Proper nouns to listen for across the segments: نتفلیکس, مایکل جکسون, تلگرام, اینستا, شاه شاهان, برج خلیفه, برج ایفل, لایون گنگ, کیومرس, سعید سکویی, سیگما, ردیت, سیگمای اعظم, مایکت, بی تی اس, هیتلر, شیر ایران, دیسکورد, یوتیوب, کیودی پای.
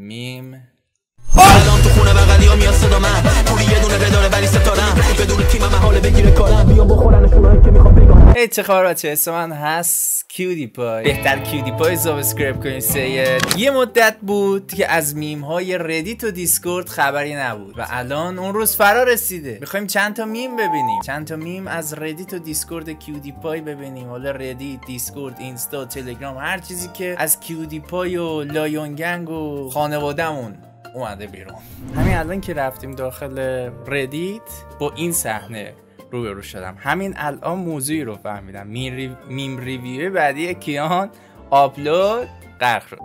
میم الان تو خونه بغلیا میاد صدا من پوری یه دونه بداره ولی ستارم بدون تیم محاله بگیره کارم بیا بخورن شورایی که میخوام بگم ای چه خبر بچه‌ها اسم من هست کیودی پای بهتر کیودی پای سابسکرایب کنید سید یه مدت بود که از میم های ردیت و دیسکورد خبری نبود و الان اون روز فرا رسیده میخوایم چند تا میم ببینیم چند تا میم از ردیت و دیسکورد کیودی پای ببینیم حالا ردیت دیسکورد اینستا تلگرام هر چیزی که از کیودی پای و لایون گنگ و خانواده‌مون اومده بیرون. همین الان که رفتیم داخل ردیت با این صحنه روبرو شدم. همین الان موضوعی رو فهمیدم. میم ریویو بعدی کیان آپلود غرق شد.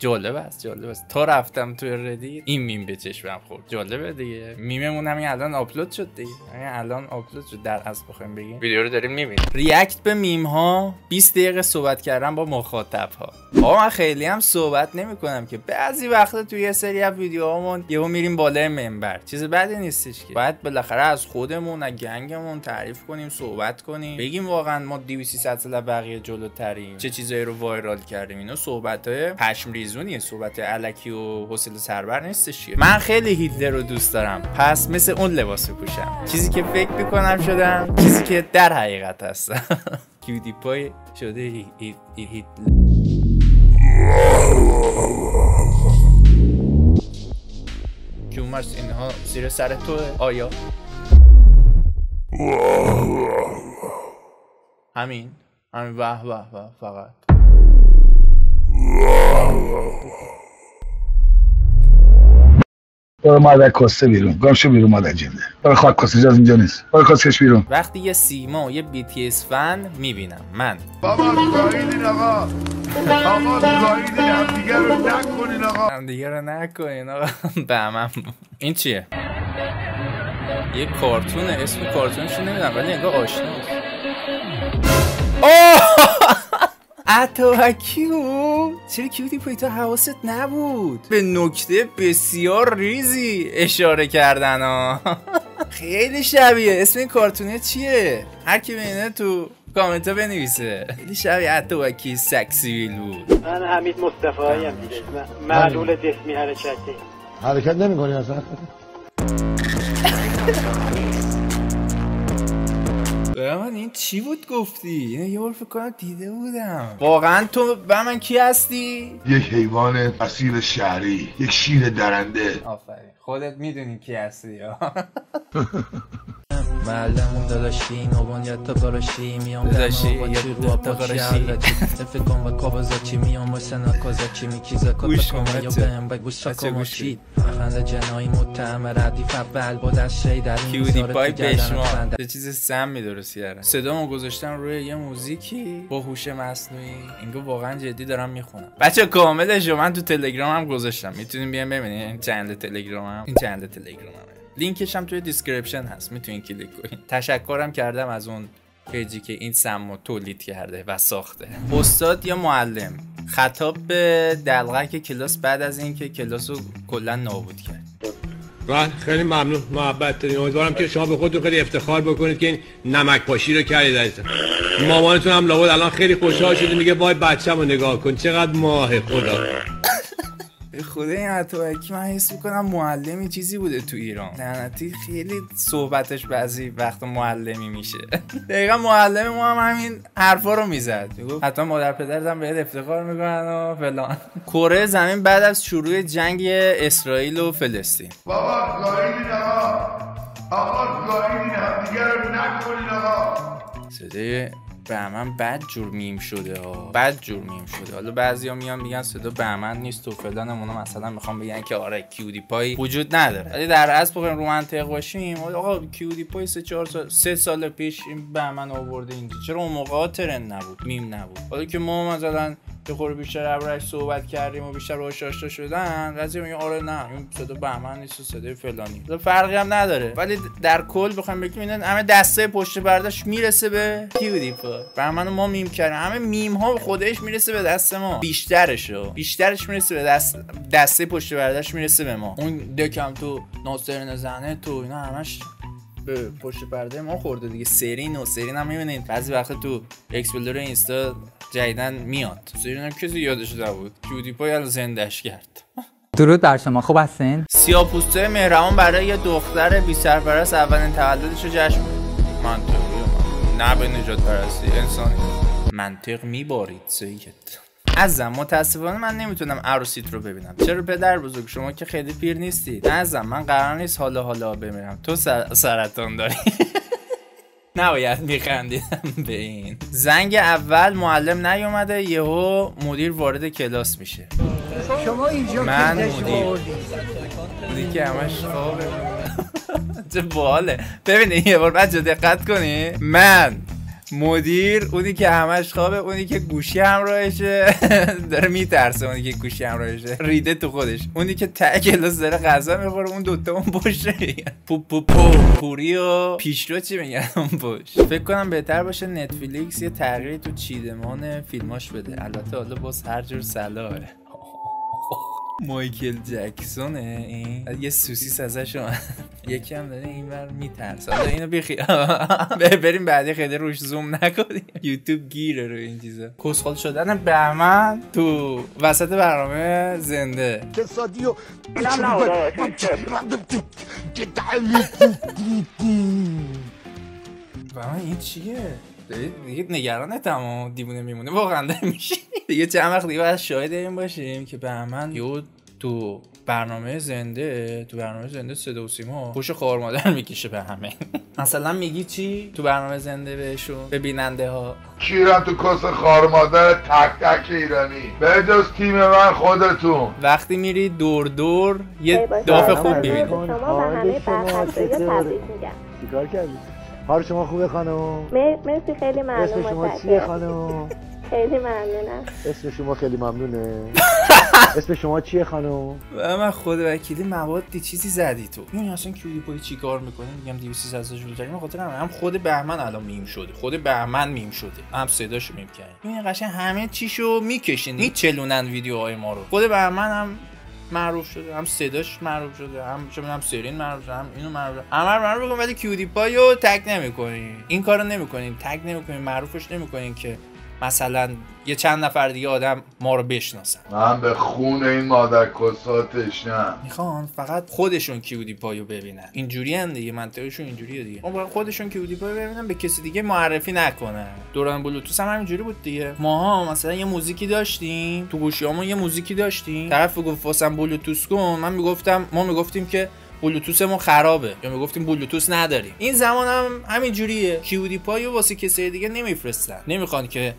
جالب است. تا رفتم توی ردیت این میم به چشمم خورد. جالبه دیگه. میممون همین الان آپلود شد دیگه. همین الان آپلود شد در اصل بخوایم بگیم. ویدیو رو داریم میبینیم. ریاکت به میم ها 20 دقیقه صحبت کردم با مخاطب ها. آقا من خیلی هم صحبت نمی کنم که بعضی وقتا توی یه سری از ویدیوهامون یهو میریم بالای منبر چیز بدی نیستش که باید بالاخره از خودمون از گنگمون تعریف کنیم صحبت کنیم بگیم واقعا ما 200-300 سال بقیه جلوتریم چه چیزایی رو وایرال کردیم اینا صحبت‌های پشمریزونیه صحبت الکی و حوصله سربر نیستش که من خیلی هیتلر رو دوست دارم پس مثل اون لباس بپوشم چیزی که فکر می‌کنم شدم چیزی که در حقیقت هستم کیودی پای شده هیتلر کیومرس اینها زیر سر تو آیا همین واه فقط برو مادر کاسه بیرون گمشو بیرون مادر جنده برو خاک کاسه جز اینجا نیست برو کاسهش بیرون وقتی یه سیما و یه بی تی اس فن میبینم من بابا گاییدین آقا گاییدین هم دیگه رو نکنین آقا بهمم این چیه؟ یه کارتونه اسم کارتونش رو نمیدونم ولی انگار آشناست اتاکیو چرا کیودی پای تو حواست نبود به نکته بسیار ریزی اشاره کردن ها خیلی شبیه اسم این کارتونه چیه هر کی ببینه تو کامنت ها بنویسه خیلی شبیه اتاکی سکسی ویلو من حمید مصطفی ام دیگه معلول جسمی حرکت نمی‌کنی اصلا من این چی بود گفتی؟ یه بار فکر کنم دیده بودم واقعا تو به من کی هستی؟ یک حیوان اصیل شهری یک شیر درنده آفرین خودت میدونی کی هستی معلمون داداشی نوبانیت تا کاراشی میام داداشی با چیرو تا کاراشی افکان و کابازاچی میام و سناکازاچی میکیزا کاباکاما یا بهم بگ بوستا کاماشی اخنده جنایی متهم ردیف اول با دستشهی در این کیودی پای پشمان یه چیز سم میدرسی دارن صدامو گذاشتم روی یه موزیکی با هوش مصنوعی اینگه واقعا جدی دارم میخونم بچه کاملش من تو تلگرامم گذاشتم میتونین بیان ببینین چند تلگرامم این چند تلگرامم لینکش هم توی دیسکریپشن هست میتونین کلیک کنین تشکرم کردم از اون پیجی که این سمو تولید کرده و ساخته استاد یا معلم خطاب به دلغک کلاس بعد از اینکه کلاس رو کلا نابود کرد من خیلی ممنون محبت دارین امیدوارم که شما به خودتون خیلی افتخار بکنید که این نمک پاشی رو کردید مامانتون هم لابد الان خیلی خوشحال شده میگه وای بچه‌مو نگاه کن چقدر ماه خدا خود این اتاکی من حس میکنم معلمی چیزی بوده تو ایران لعنتی خیلی صحبتش بعضی وقت معلمی میشه دقیقا معلم ما هم همین حرفا رو میزد میگفت حتما مادر پدرت هم بهت افتخار میکنن و فلان کره زمین بعد از شروع جنگ اسرائیل و فلسطین بابا گاییدین آقا گاییدین همدیگه رو نکنین آقا صدای بهمن بد جور میم شده حالا بعضیا میان میگن صدا بهمن نیست و فلان اونا مثلا میخوام بگن که آره کیودی پای وجود نداره ولی در اصل بخوایم رو منطق باشیم آقا کیودی پای 3 سال پیش این بهمن آورده اینجا چرا اون موقع ترند نبود میم نبود حالا که ما مثلا یه خورده بیشتر ابرش صحبت کردیم و بیشتر روش آشنا شدن قضیه میگه آره نه این صدا بهمن نیست و صدای فلانی فرقی هم نداره ولی در کل بخوام بگم اینا همه دسته پشت برداشت میرسه به کیودی پای بهمن ما میم کردیم همه میم ها خودش میرسه به دست ما بیشترش میرسه به دسته پشت برداشت میرسه به ما اون دکم تو ناصر نزنه تو اینا همش به پشت پرده ما خورده دیگه سرین هم میبینید بعضی وقتا تو اکسپلور اینستا جدیدن میاد. سریعا کسی یادش نبود کیودی پای الان زندش کرد. درود بر شما، خوب هستین؟ سیاه‌پوست‌های مهربان برای یه دختر بی‌سرپرست اولین تولدش رو جشن منطقی، نه به نجات پرستی انسانی. منطق میبارید سید. عزم متاسفانه من نمیتونم عروسیت رو ببینم. چرا پدر بزرگ، شما که خیلی پیر نیستید. عزم من قرار نیست حالا حالا بمیرم. تو سرطان داری. نباید میخندیدم به این. زنگ اول معلم نیومده، یهو مدیر وارد کلاس میشه. شما اینجا من مدیر که همش خوابه. چه باله. ببینید یه بار بچه دقت کنی. من مدیر، اونی که همش خوابه، اونی که گوشی همراهشه داره میترسه، اونی که گوشی همراهشه ریده تو خودش، اونی که ته کلاس داره غذا میخوره، اون دوتا اون پشته میگن پوری و پیشرو چی میگن اون پشت. فکر کنم بهتر باشه نتفلیکس یه تغییری تو چیدمان فیلماش بده. البته حالا باز هر جور صلاحه. مایکل جکسونه این، یه سوسیس ازش اومد. یکی هم داره اینور میترسه. حالا اینو بریم بعدی خیلی روش زوم نکنیم، یوتیوب گیره رو این چیزا. کسخال شدن بهمن تو وسط برنامه زنده کسادی و بهمن این چیه؟ دیگه نگرانه تمام دیوونه میمونه واقعا میشه. دیگه چند وقت دیگه باید شاهد این باشیم که بهمن یه تو برنامه زنده صدا و سیما خوش خوار مادر میکشه به همه. مثلا میگی چی تو برنامه زنده بهشون، به بیننده ها؟ کیرم تو کس خوار مادر تک تک ایرانی، به جز تیم من خودتون. وقتی میری دور دور یه دافه خوب ببینید. شما به همه برخواسته تبریک میگم. چیکار کردی؟ حال شما خوبه خانم؟ مرسی خیلی ممنون. اسم شما چیه خانم؟ خیلی ممنونم. اسم شما خیلی ممنونه. اسم شما چیه خانم؟ من خود وکیلی موادی چیزی زدی تو. می‌دونی اصلا کیودی پای چیکار می‌کنه؟ میگم 200 جلو داریم. خاطر هم خود بهمن الان میم شده. خود بهمن میم شده. هم صداشو میم کردیم. ببین قشنگ همه چیشو میکشین. میچلونن ویدیوهای ما رو. خود بهمن هم معروف شده، هم صداش معروف شده، هم چه می‌دونم سرین معروف شده، هم اینو معروف شده. عمر معروف بگم ولی کیودی پای رو تگ نمی‌کنین. این کارو نمی‌کنین. تگ نمی‌کنین، معروفش نمی‌کنین که مثلا یه چند نفر دیگه آدم ما رو بشناسن. من به خون این مادر کسا تشنم. میخوان فقط خودشون کیودی پایو ببینن. اینجوری هم دیگه، منطقشون اینجوریه دیگه. اون خودشون کیودی پایو ببینن، به کسی دیگه معرفی نکنن. دوران بلوتوس هم همینجوری بود دیگه. ماها مثلا یه موزیکی داشتیم تو گوشیامون، یه موزیکی داشتیم، طرف میگفت واسم بلوتوس کن، من میگفتم، ما میگفتیم که بلوتوسمون خرابه، یا میگفتیم بلوتوس نداریم. این زمان هم همین جوریه. کیودی پایو واسه کسی دیگه نمیفرستن، نمیخوان که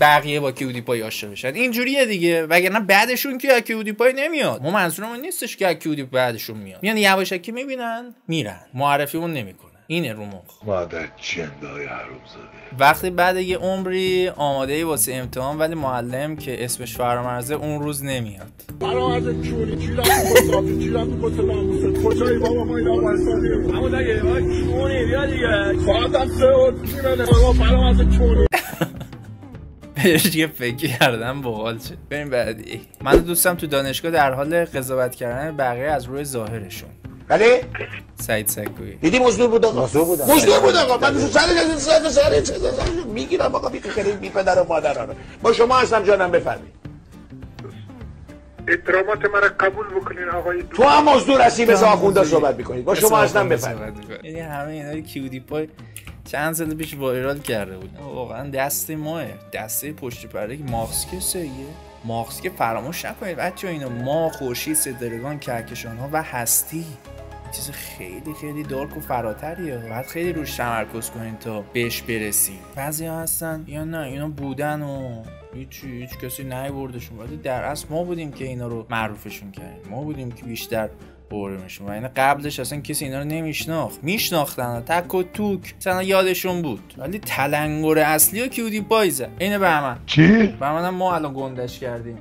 بقیه با کیودی پای عاشق بشن. این جوریه دیگه، وگرنه بعدشون که کیودی پای نمیاد. ما منظورمون نیستش که کیودی بعدشون میاد، میان یواشکی میبینن میرن، معرفیمون نمیکنن. اینه رو مخ مادر چندای حروم زده. وقتی بعد یه عمری آماده ای واسه امتحان، ولی معلم که اسمش فرامرزه اون روز نمیاد. فرامرزه چوری چیرم تو کتل آموزه کجایی بابا؟ ما این آموزه همون دیگه ما چونی بیا دیگه ساعت هم سه و چونه بابا فرامرزه چونی. بهش یه فکر کردم باحال شد. بریم بعدی. من دوستم تو دانشگاه در حال قضاوت کردن بقیه از روی ظاهرشون. بله؟ سعید سکویی. دیدی مجبور بود آقا. مجبور بود آقا. من سر میگیرم آقا، بی خیلی بی پدر و مادرانه. با شما هستم جانم، بفرمایید. احترامات مرا قبول بکنین آقای. تو هم مزدور هستی، بذار آخوندا صحبت می‌کنید. با شما هستم، بفرمایید. یعنی همه اینا کیودی پای چند سال پیش وایرال کرده بود. واقعا دست ماه، دسته پشت پرده که ماسک سیه. ماسک فراموش نکنید بچه‌ها، اینا ما، خورشید، ستارگان، کهکشان‌ها و هستی. چیز خیلی خیلی دارک و فراتریه، باید خیلی روش تمرکز کنین تا بهش برسیم. بعضیا هستن یا نه اینا بودن و هیچ کسی نیوردشون، ولی در اصل ما بودیم که اینا رو معروفشون کردیم، ما بودیم که بیشتر برمشون. و این قبلش اصلا کسی اینا رو نمیشناخت، میشناختن تک و توک، اصلا یادشون بود. ولی تلنگر اصلی و کیودی پای زد. اینه بهمن. چی؟ بهمن ما الان گندش کردیم.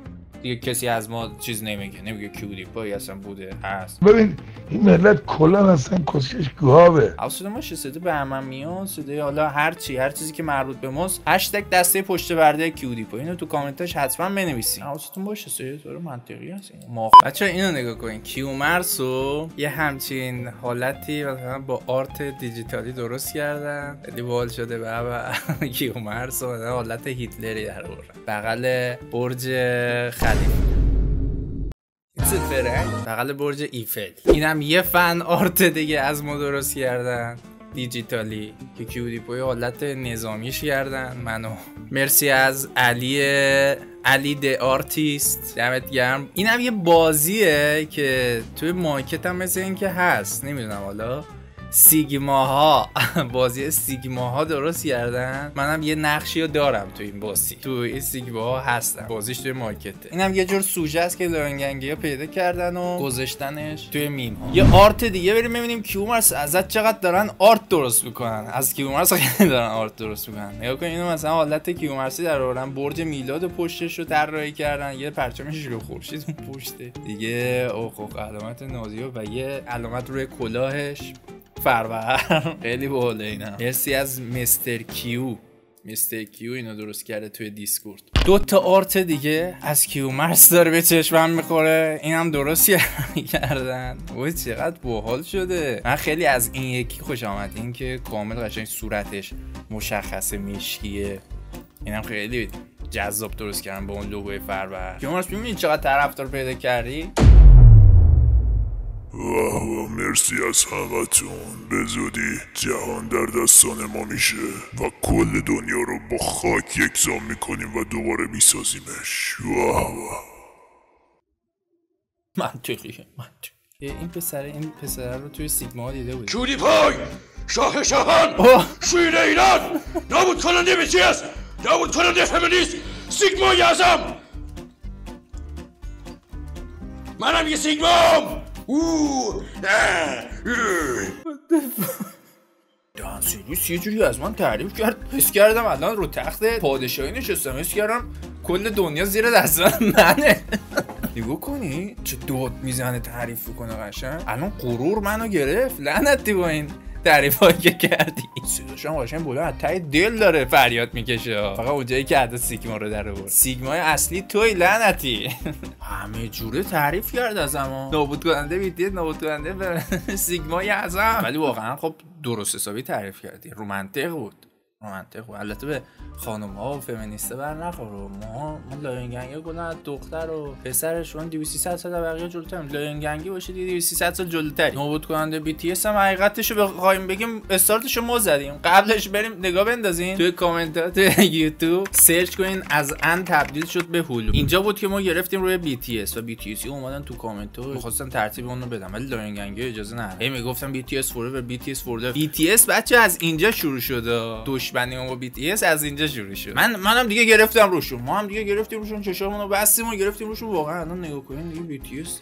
دیگه کسی از ما چیز نمیگه کیودی پای اصلا بوده هست. ببین این ملت کلا اصلا کسکش گاوه. اصلا ما شده به هم میون شده، حالا هر چیزی که مربوط به ماست هشتگ دسته پشت برده کیودی پای، اینو تو کامنتاش حتما بنویسین. حواستون باشه سه طور منطقی هست. بچا اینو نگاه کن، کیومرسو یه همچین حالتی مثلا با آرت دیجیتالی درست کردن، خیلی باحال شده. بابا کیومرسو حالت هیتلری در آورد بغل برج خلیفه، بغل برج ایفل. اینم یه فن آرت دیگه از ما درست کردن دیجیتالی که کیودی پای حالت نظامیش کردن. منو مرسی از علی ده آرتیست، دمت گرم. اینم یه بازیه که توی مایکت هم مثل این که هست، نمیدونم حالا سیگماها بازی سیگماها درست کردن. منم یه نقشی رو دارم تو این بازی، تو این سیگماها هستم، بازیش توی مارکت. اینم یه جور سوژه است که لایون گنگیا پیدا کردن و گذاشتنش توی میم ها. یه آرت دیگه بریم ببینیم کیومرس ازت چقدر دارن آرت درست میکنن. از کیومرس خیلی دارن آرت درست میکنن. نگاه کن اینو مثلا حالت کیومرسی در آوردن، برج میلاد و پشتش رو طراحی کردن، یه پرچم شیرو خورشید اون پشته دیگه، اوخ علامت نازیو و یه علامت روی کلاهش فرور خیلی باحاله. اینا مرسی از مستر کیو اینو درست کرده توی دیسکورد. دو تا آرت دیگه از کیومرس داره به چشمم میخوره، اینم درست کردن. وای چقدر باحال شده. من خیلی از این یکی خوش آمد، این که کامل قشنگ صورتش مشخص مشکیه، اینم خیلی جذاب درست کردن با اون لوگوی فرور. کیومرس می‌بینی چقدر طرفدار پیدا کردی؟ واو مرسی از همتون. به زودی جهان در دستان ما میشه و کل دنیا رو با خاک یکسان میکنیم و دوباره میسازیمش. واو منطقیه. این پسره رو توی سیگما دیده بود. کیودی پای شاه شاهان شیر ایران، نابود کننده بی تی اس، نابود کننده فمینیست، سیگما اعظم. منم یه سیگمام. دانسیریس یه جوری از من تعریف کرد، حس کردم الان رو تخت پادشاهی نشستم، حس کردم کل دنیا زیر دست منه. نگاه کنی چه داد میزنه تعریف کنه قشنگ. الان غرور منو گرفت لعنتی با این تعریفایی که کردی. صداشم قشنگ بلند از ته دل داره فریاد میکشه، فقط اونجایی که عدد سیگما رو در آورد. سیگمای اصلی توی لعنتی. همه جوره تعریف کرد از ما، نابود کننده بیتید، نابود کننده به سیگمای اعظم. ولی واقعا خب درست حسابی تعریف کردی، رو منطق بود. البته به خانم ها و فمینیسته بر نخور. ما لایون گنگی گناه دختر و پسرشون 200-300 سال بقیه جلوتر. لایون گنگی باشه 200-300 سال جلوتری. نابود کننده بی تی اس هم حقیقتشو بخوایم بگیم استارتشو ما زدیم. قبلش بریم نگاه بندازین توی کامنتات یوتیوب، سرچ کنین از ان تبدیل شد به هلو. اینجا بود که ما گرفتیم روی بی تی اس و بی تی اسی اومدن تو کامنت ها، می‌خواستن ترتیب اون رو بدم ولی لایون گنگی اجازه نداد. هی میگفتن بی تی اس فوراور، بی تی اس فوراور. بی تی اس بچه از اینجا شروع شده. دشمنیمون با بی تی اس از اینجا شروع شد. منم دیگه گرفتم روشون، ما هم دیگه گرفتیم روشون، چشامونو بستیم و گرفتیم روشون. واقعا الان نگاه کنین دیگه بی تی اس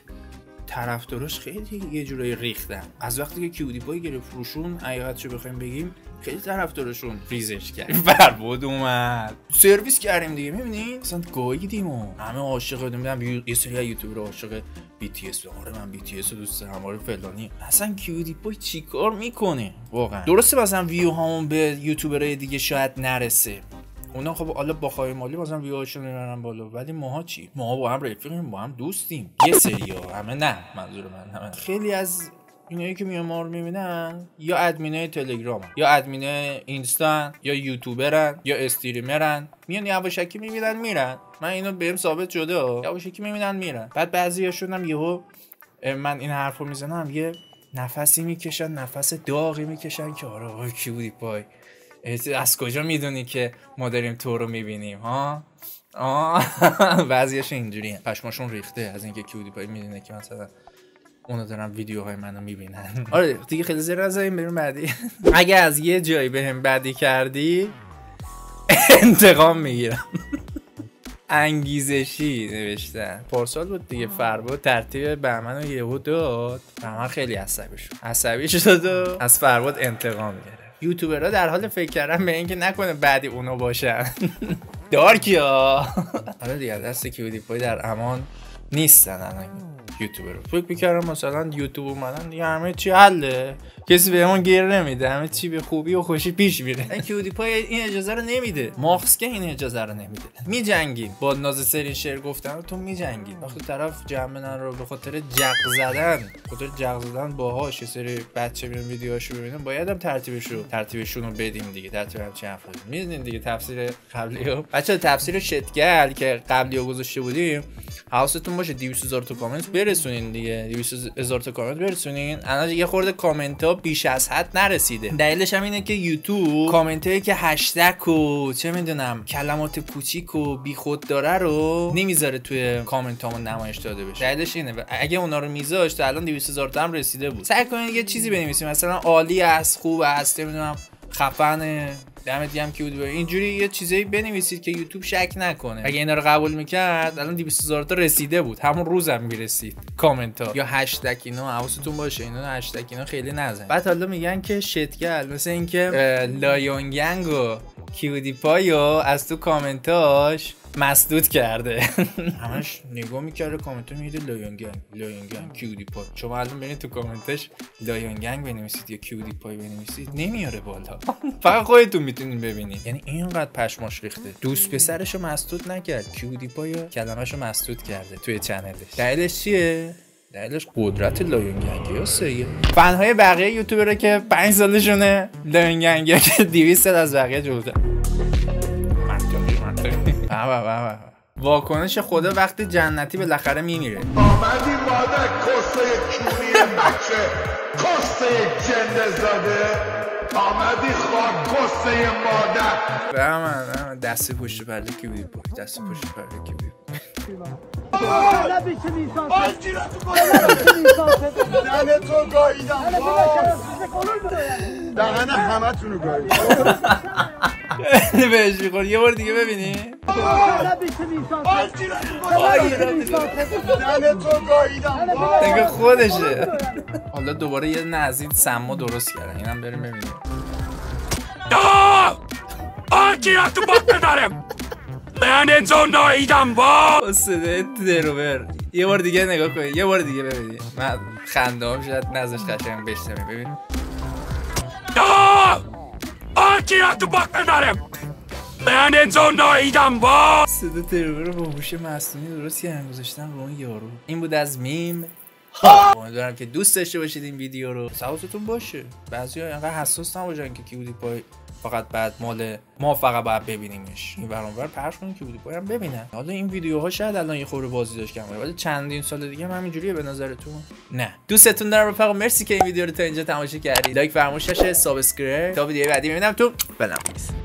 طرفداراش خیلی یه جورایی ریختن. از وقتی که کیودی پای گرفت روشون، حقیقتشو بخوایم بگیم خیلی طرفدارشون ریزش کرد، برباد اومد، سرویس کردیم دیگه. میبینی اصلا گاییدیم و همه عاشق دیدم یه سری از یوتیوبر عاشق بی تی اس. آره من بی تی اس رو دوست دارم، آره فلانی. اصلا کیودی پای چیکار میکنه واقعا؟ درسته مثلا ویو هامون به یوتیوبرای دیگه شاید نرسه، اونا خب حالا با خواهی مالی بازم ویوهاشون میبرن بالا، ولی ماها چی؟ ماها با هم رفیقیم، با هم دوستیم. یه سری‌ها همه نه، منظور من همه. خیلی از اینایی که میامار میبینن یا ادمینای تلگرام، یا ادمینای اینستا، یا یوتیوبرن، یا استریمرن، میان یواشکی میبینن میرن. من اینو بهم ثابت شده، یواشکی میبینن میرن. بعد بعضیاشون هم یهو من این حرفو میزنم یه نفسی میکشن، نفس داغی میکشن که آره کیودی پای از کجا میدونی که ما داریم تو رو میبینیم ها؟ بعضیش اینجوریه، پشماشون ریخته از اینکه کیودی پای میدونه که مثلا اونا دارن ویدیوهای منو میبینن. آره دیگه خیلی زیر نزنیم، بریم بعدی. اگه از یه جایی بهم بدی کردی انتقام میگیرم. انگیزشی نوشتن پارسال بود دیگه، فربا ترتیب بهمن و یهو داد، بهمن خیلی عصبی شد و از فربا انتقام گرفت. یوتیوبرها در حال فکر کردن به اینکه نکنه بعدی اونا باشن. دارکی ها. آره دیگه دست کیودی پای در امان نیستن الان یوتیوب رو. فکر می‌کردم مثلا یوتیوب اومدن دیگه همه چی حله، کسی بهمون گیر نمیده، همه چی به خوبی و خوشی پیش میره. این کیودی پای این اجازه رو نمیده، ماخس که این اجازه رو نمیده. میجنگی با ناز سرین شعر گفتن تو میجنگی. وقتی طرف جمعن رو به خاطر جق زدن باهاش یه سری بچه میرن ویدیوهاشو ببینن، باید هم ترتیبشون رو بدیم دیگه. ترتیب هم چند حرفا میزنین دیگه. تفسیر قبلیو بچا تفسیر شتگل که قبلیو گذاشته بودیم، حواستون باشه 200,000 تا کامنت برسونین دیگه. 200,000 تا کامنت برسونین. الان یه خورده کامنت ها بیش از حد نرسیده. دلیلش هم اینه که یوتیوب کامنت هایی که هشتگ و چه میدونم کلمات کوچیک و بیخود داره رو نمیذاره توی کامنت هامون نمایش داده بشه. دلیلش اینه. اگه اونا رو میذاشت الان 200,000 تا هم رسیده بود. سعی کنین یه چیزی بنویسین مثلا عالی است، خوب است، نمیدونم خفنه. دمت گرم کیودی پای. اینجوری یه چیزایی بنویسید که یوتیوب شک نکنه. اگه اینا رو قبول میکرد الان 200,000 تا رسیده بود، همون روزم میرسید کامنت ها یا هشتگ. اینا حواستون باشه، اینا هشتگ اینا خیلی نزن. بعد حالا میگن که شتگل، مثل اینکه لایون گنگ و کیودی پایو از تو کامنتاش مسدود کرده. همش نگاه میکرده کامنت ها میگه لایون گنگ کیودی پای. شما الان برید تو کامنتش لایون گنگ بنویسید یا کیودی پای بنویسید، نمیاره بالا. فقط خودتون میتونید ببینید. یعنی اینقدر پشماش ریخته. دوست پسرشو مسدود نکرد، کیودی پای کلمه‌شو مسدود کرده توی چنلش. دلیلش چیه؟ دلیلش قدرت لایون گنگ یا سیه. فنهای بقیه یوتیوبره که 5 سالشونه، لایون گنگ که 200 از بقیه جلوتره. بابا واکنش خدا وقتی جنتی بالاخره میمیره. آمدی مادر کسه کونی بچه کسه جنده زاده، آمدی خواه کسه مادر. بابا دست پشت پرده کیودی پای، دست پشت پرده کیودی پای. بابا بیچه میسان باز گیره تو کنه دهنه تو گاییدم دهنه همه تونو گاییدم بهش میخور. یه بار دیگه ببینی دیگه خودشه. حالا دوباره یه نزید سما درست کردن، اینم بریم ببینیم. آکیرا تو بطن دارم من انزو ناییدم با صدای دروبر. یه بار دیگه نگاه کنید، یه بار دیگه ببینید. من خنده هم شاید نزدش قشنگ بشتمه. ببین آکیرا تو بطن دارم من انزو ناییدم با صدای دروبر رو با هوش مصنوعی درست که هم گذاشتم با اون یارو. این بود از میم. امیدوارم که دوست داشته باشید این ویدیو رو. حواستون باشه بعضیا اینقدر حساس نباشن که کیودی پای فقط بعد مال ما فقط باید ببینیمش. این برانور پخش کنیم کیودی پای هم ببینن. حالا این ویدیوها شاید الان یه خورده بازی داشت کنه، ولی چندین سال دیگه هم همینجوریه به نظرتون؟ نه. دوستتون دارم رفقا. مرسی که این ویدیو رو تا اینجا تماشا کردید. لایک فراموش نشه، سابسکرایب. تا ویدیو بعدی میبینم تو بلم.